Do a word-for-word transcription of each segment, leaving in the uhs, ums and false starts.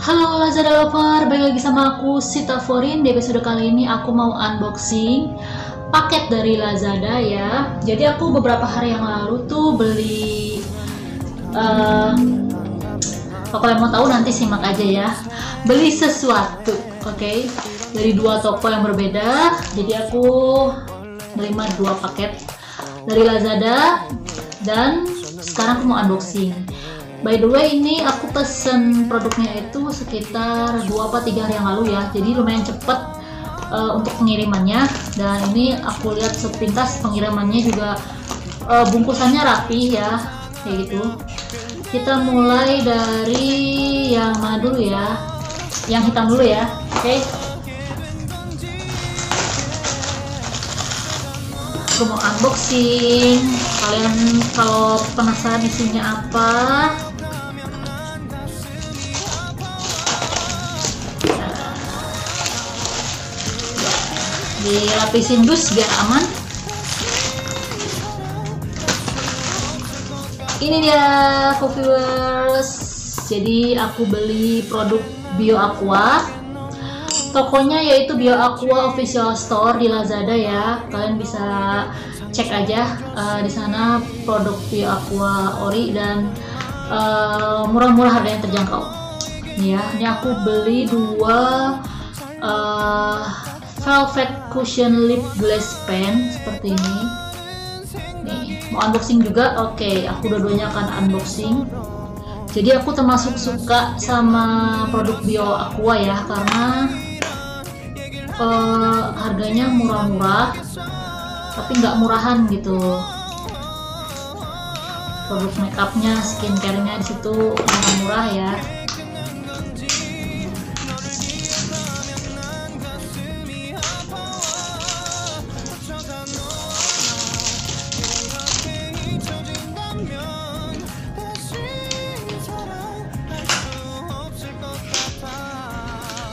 Halo Lazada lover, balik lagi sama aku Sita Forin. Di episode kali ini aku mau unboxing paket dari Lazada ya. Jadi aku beberapa hari yang lalu tuh beli uh, kalau kalian mau tahu nanti simak aja ya. Beli sesuatu, oke okay? Dari dua toko yang berbeda. Jadi aku menerima dua paket dari Lazada dan sekarang aku mau unboxing. By the way, ini aku pesen produknya itu sekitar dua atau tiga hari yang lalu ya. Jadi lumayan cepet uh, untuk pengirimannya. Dan ini aku lihat sepintas pengirimannya juga uh, bungkusannya rapi ya. Kayak gitu. Kita mulai dari yang mana dulu ya. Yang hitam dulu ya. Oke. Okay. Aku mau unboxing. Kalian kalau penasaran isinya apa? Dilapisin dus biar aman. Ini dia viewers. Jadi aku beli produk Bioaqua. Tokonya yaitu Bioaqua Official Store di Lazada ya. Kalian bisa cek aja uh, di sana produk Bioaqua ori dan uh, murah-murah, harganya terjangkau. Ya, ini aku beli dua uh, velvet cushion lip glass pen seperti ini. Nih, mau unboxing juga? Oke, okay, aku dua-duanya akan unboxing. Jadi aku termasuk suka sama produk Bioaqua ya, karena uh, harganya murah-murah, tapi nggak murahan gitu. Produk makeupnya, skincarenya di situ murah-murah ya.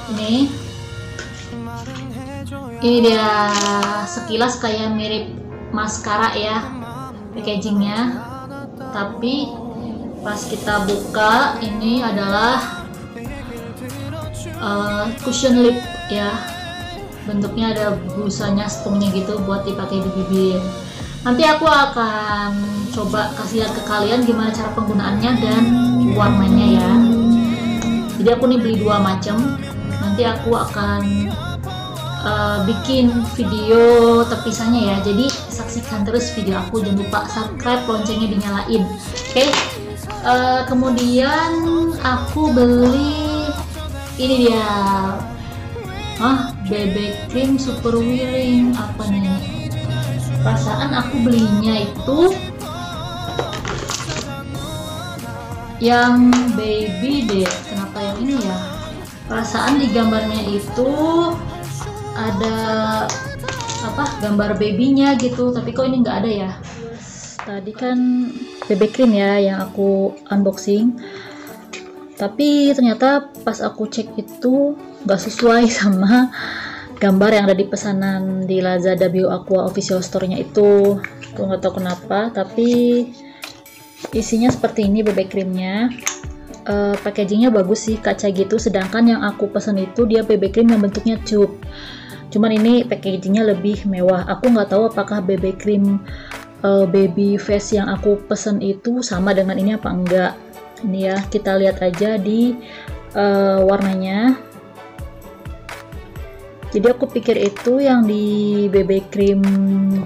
Ini ini dia, sekilas kayak mirip maskara ya packagingnya, tapi pas kita buka ini adalah uh, cushion lip ya. Bentuknya ada busanya, spongnya gitu buat dipakai di bibir. Nanti aku akan coba kasih lihat ke kalian gimana cara penggunaannya dan warnanya ya. Jadi aku nih beli dua macam. Nanti aku akan uh, bikin video terpisahnya ya. Jadi saksikan terus video aku, jangan lupa subscribe, loncengnya dinyalain. Oke. Okay. Uh, kemudian aku beli ini dia. Ah, bebek cream super willing apa nih? Perasaan aku belinya itu yang baby deh. Kenapa yang ini ya? Perasaan di gambarnya itu ada apa, gambar babynya gitu, tapi kok ini nggak ada ya. Tadi kan bebek cream ya yang aku unboxing, tapi ternyata pas aku cek itu nggak sesuai sama gambar yang ada di pesanan di Lazada Bioaqua Official Store-nya itu. Aku nggak tahu kenapa, tapi isinya seperti ini bebek creamnya. Uh, packagingnya bagus sih, kaca gitu, sedangkan yang aku pesen itu dia bebek cream yang bentuknya cube, cuman ini packagingnya lebih mewah. Aku nggak tahu apakah bebek cream uh, baby face yang aku pesen itu sama dengan ini apa enggak. Ini ya, kita lihat aja di uh, warnanya. Jadi aku pikir itu yang di bebek cream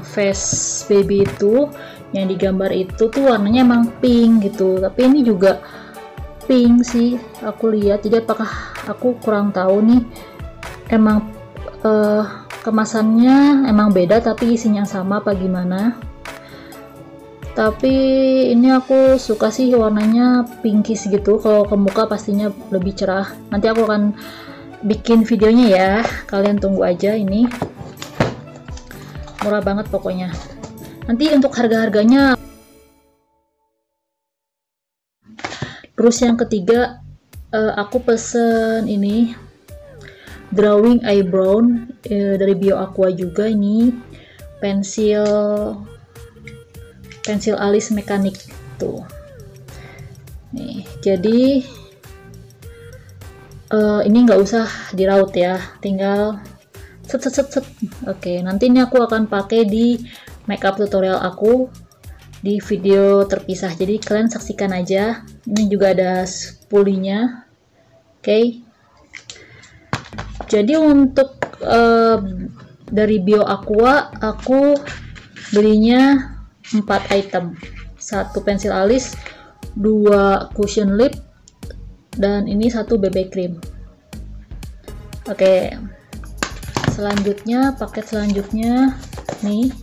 face baby itu yang digambar itu tuh warnanya emang pink gitu, tapi ini juga pink sih aku lihat. Jadi apakah aku kurang tahu nih, emang eh, kemasannya emang beda tapi isinya sama apa gimana. Tapi ini aku suka sih, warnanya pinkish gitu, kalau ke muka pastinya lebih cerah. Nanti aku akan bikin videonya ya, kalian tunggu aja. Ini murah banget pokoknya. Nanti untuk harga-harganya. Terus yang ketiga, uh, aku pesen ini drawing eyebrow uh, dari Bioaqua juga. Ini pensil pensil alis mekanik tuh. Nih, jadi uh, ini nggak usah diraut ya, tinggal set set set, set. Oke, nanti ini aku akan pakai di makeup tutorial aku di video terpisah, jadi kalian saksikan aja. Ini juga ada spoolnya. Oke, jadi untuk uh, dari Bioaqua aku belinya empat item, satu pensil alis, dua cushion lip, dan ini satu B B cream. Oke, selanjutnya paket selanjutnya nih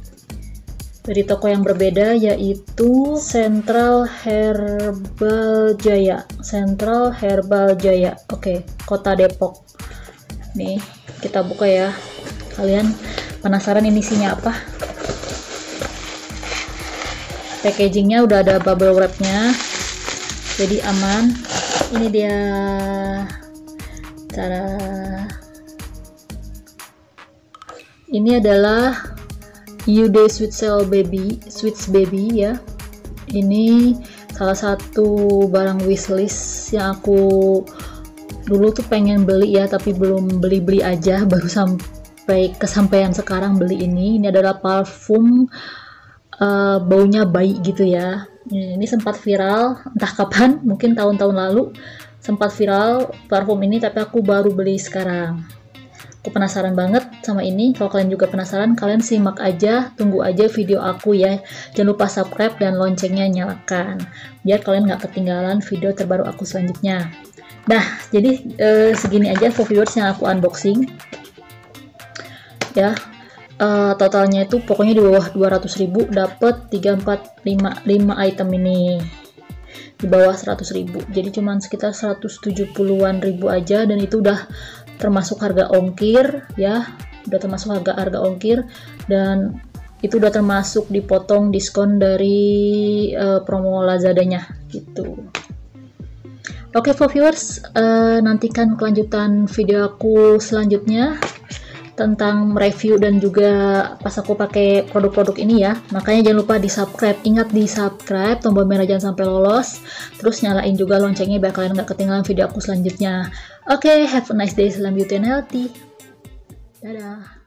dari toko yang berbeda, yaitu Central Herbal Jaya. Central Herbal Jaya, oke, Kota Depok. Nih kita buka ya, kalian penasaran ini isinya apa? Packagingnya udah ada bubble wrapnya, jadi aman. Ini dia cara. Ini adalah ZwitsBaby, ZwitsBaby ya. Ini salah satu barang wishlist yang aku dulu tuh pengen beli ya, tapi belum beli-beli aja, baru sampai kesampaian sekarang beli ini. Ini adalah parfum. Uh, baunya bayi gitu ya. Ini sempat viral, entah kapan, mungkin tahun-tahun lalu sempat viral parfum ini, tapi aku baru beli sekarang. Aku penasaran banget sama ini. Kalau kalian juga penasaran, kalian simak aja, tunggu aja video aku ya. Jangan lupa subscribe dan loncengnya nyalakan, biar kalian nggak ketinggalan video terbaru aku selanjutnya. Nah, jadi uh, segini aja for viewers yang aku unboxing ya. Uh, totalnya itu pokoknya di bawah dua ratus ribu dapat tiga, empat, lima, lima item ini. Di bawah seratus ribu. Jadi cuman sekitar seratus tujuh puluhan ribu aja, dan itu udah termasuk harga ongkir ya. Udah termasuk harga harga ongkir, dan itu udah termasuk dipotong diskon dari uh, promo Lazadanya gitu. Oke, okay, for viewers, uh, nantikan kelanjutan video aku selanjutnya tentang review dan juga pas aku pakai produk-produk ini ya. Makanya jangan lupa di subscribe, ingat di subscribe, tombol merah jangan sampai lolos, terus nyalain juga loncengnya biar kalian gak ketinggalan video aku selanjutnya. Oke, okay, have a nice day, salam beauty and healthy, dadah.